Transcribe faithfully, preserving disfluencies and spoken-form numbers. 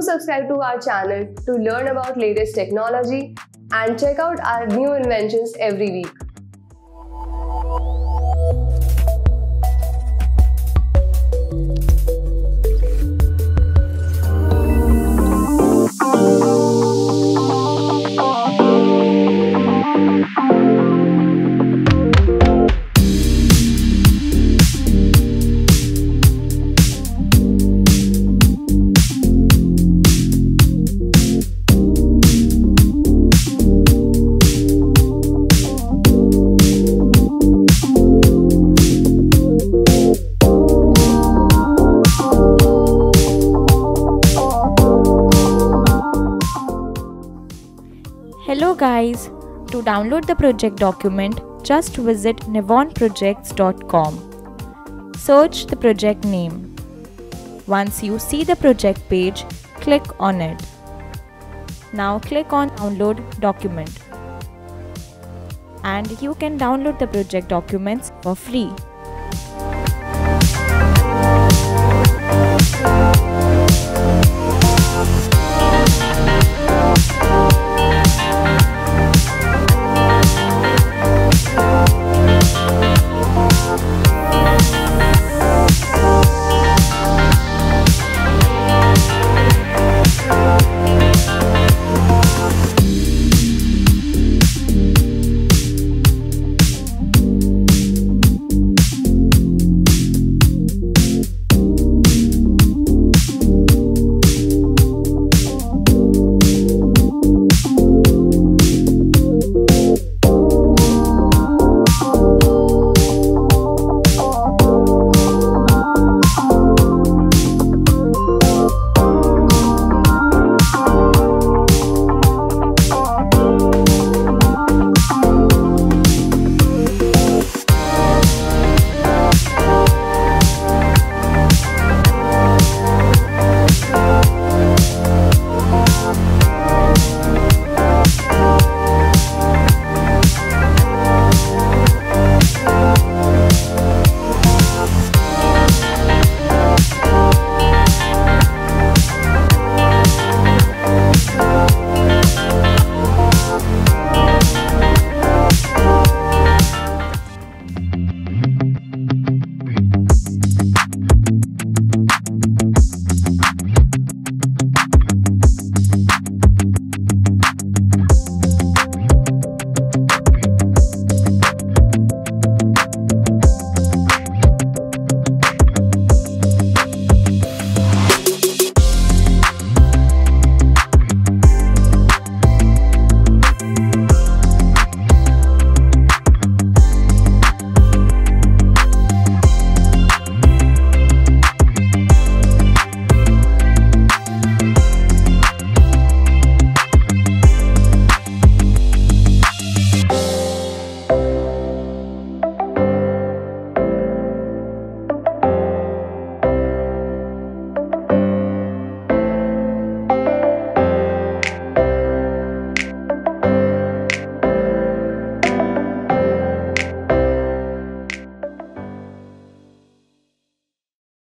Do subscribe to our channel to learn about latest technology and check out our new inventions every week. Hello guys, to download the project document, just visit nevon projects dot com. Search the project name. Once you see the project page, click on it. Now click on download document. And you can download the project documents for free.